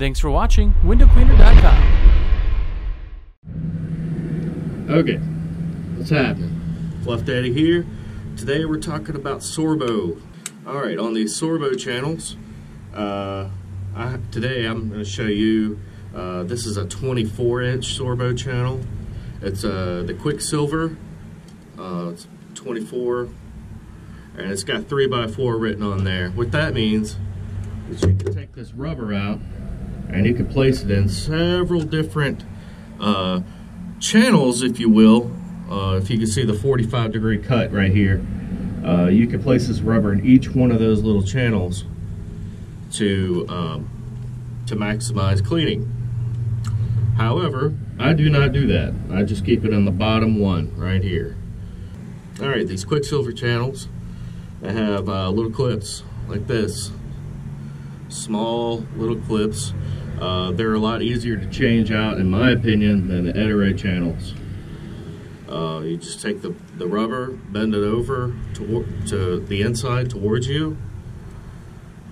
Thanks for watching windowcleaner.com. Okay, what's happening? Fluff Daddy here. Today we're talking about Sorbo. Alright, on these Sorbo channels, today I'm going to show you, this is a 24-inch Sorbo channel. It's the Quicksilver, it's 24, and it's got 3x4 written on there. What that means is you can take this rubber out and you can place it in several different channels, if you will. If you can see the 45-degree cut right here, you can place this rubber in each one of those little channels to maximize cleaning. However, I do not do that. I just keep it in the bottom one right here. All right, these Quicksilver channels, they have little clips like this, small little clips. They're a lot easier to change out, in my opinion, than the Ederay channels. You just take the rubber, bend it over to the inside towards you,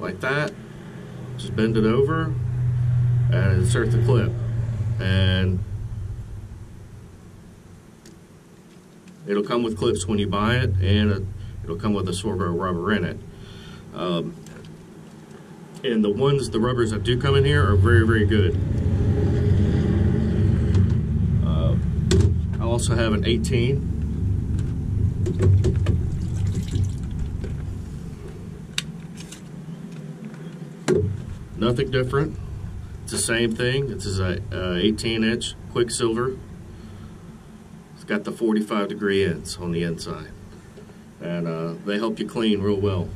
like that. Just bend it over and insert the clip, and it'll come with clips when you buy it, and it'll come with a Sorbo rubber in it. And the rubbers that do come in here are very, very good. I also have an 18. Nothing different. It's the same thing. This is a 18-inch Quicksilver. It's got the 45-degree ends on the inside, and they help you clean real well.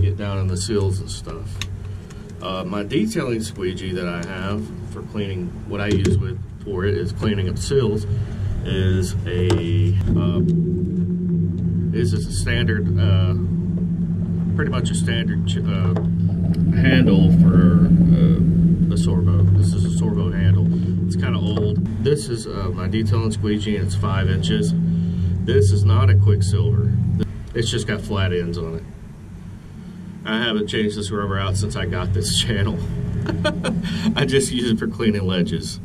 Get down in the seals and stuff. My detailing squeegee that I have for cleaning, what I use with for it is cleaning up seals, is a standard, pretty much a standard handle for the Sorbo. This is a Sorbo handle. It's kind of old. This is my detailing squeegee, and it's 5 inches. This is not a Quicksilver. It's just got flat ends on it. I haven't changed this rubber out since I got this channel. I just use it for cleaning ledges.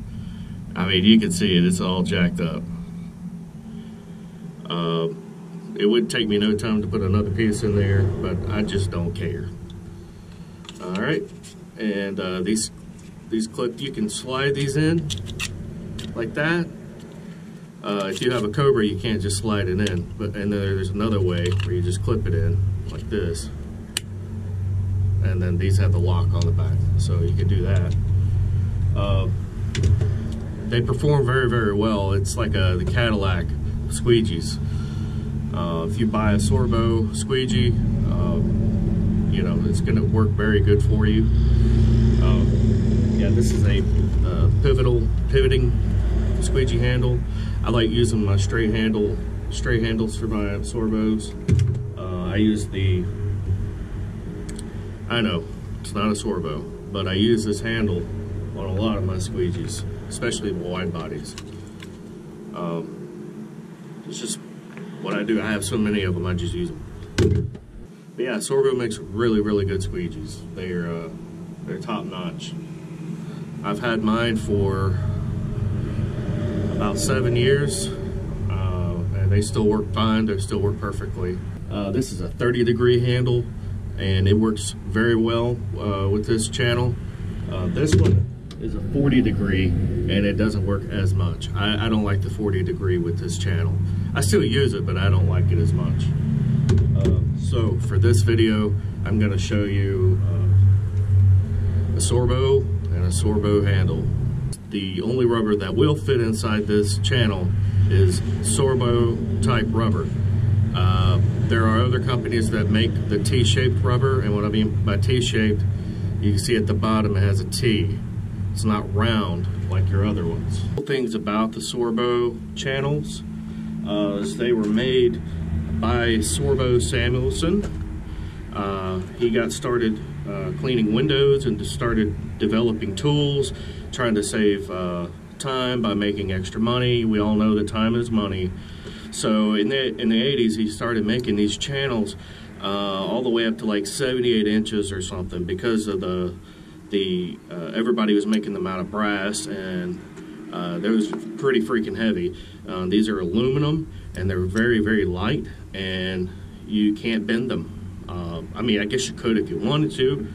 I mean, you can see it, it's all jacked up. It would take me no time to put another piece in there, but I just don't care. All right, and these clips, you can slide these in like that. If you have a Cobra, you can't just slide it in, and there's another way where you just clip it in like this. And then these have the lock on the back, so you can do that. They perform very, very well. It's like the Cadillac squeegees. If you buy a Sorbo squeegee, you know, it's going to work very good for you. Yeah, this is a pivoting squeegee handle. I like using my straight handles for my Sorbos. I use the, I know, it's not a Sorbo, but I use this handle on a lot of my squeegees, especially wide bodies. It's just what I do. I have so many of them, I just use them. But yeah, Sorbo makes really, really good squeegees. They're top notch. I've had mine for about 7 years, and they still work fine. They still work perfectly. This is a 30-degree handle, and it works very well with this channel. This one is a 40-degree, and it doesn't work as much. I don't like the 40-degree with this channel. I still use it, but I don't like it as much. So for this video, I'm going to show you a Sorbo and a Sorbo handle. The only rubber that will fit inside this channel is Sorbo type rubber. There are other companies that make the T-shaped rubber, and what I mean by T-shaped, you can see at the bottom it has a T. It's not round like your other ones. Cool things about the Sorbo channels is they were made by Sorbo Samuelson. He got started cleaning windows and just started developing tools, trying to save time by making extra money. We all know that time is money. So in the 80s, he started making these channels all the way up to like 78 inches or something because of the everybody was making them out of brass, and they're pretty freaking heavy. These are aluminum, and they're very, very light, and you can't bend them. I mean, I guess you could if you wanted to,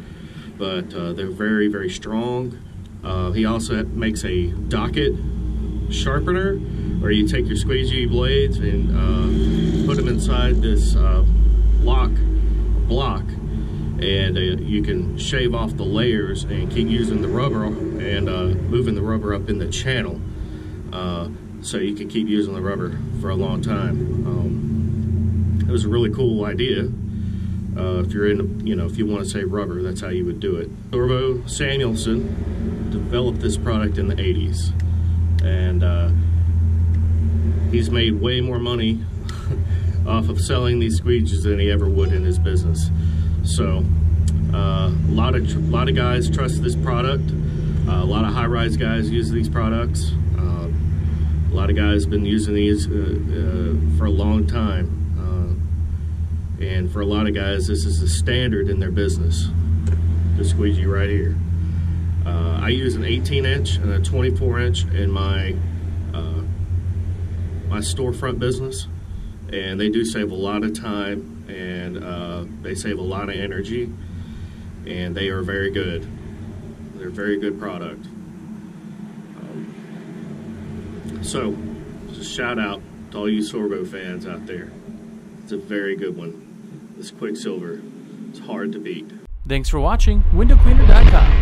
but they're very, very strong. He also makes a docket sharpener, where you take your squeegee blades and put them inside this block, and you can shave off the layers and keep using the rubber and moving the rubber up in the channel, so you can keep using the rubber for a long time. It was a really cool idea. If you're in, if you want to save rubber, that's how you would do it. Sorbo Samuelson developed this product in the 80s, and he's made way more money off of selling these squeegees than he ever would in his business. So a lot of guys trust this product. A lot of high-rise guys use these products. A lot of guys have been using these for a long time, and for a lot of guys this is the standard in their business, the squeegee right here. I use an 18-inch and a 24-inch in my storefront business, and they do save a lot of time, and they save a lot of energy, and they are very good. They're a very good product. So just a shout out to all you Sorbo fans out there. It's a very good one. This Quicksilver, it's hard to beat. Thanks for watching windowcleaner.com.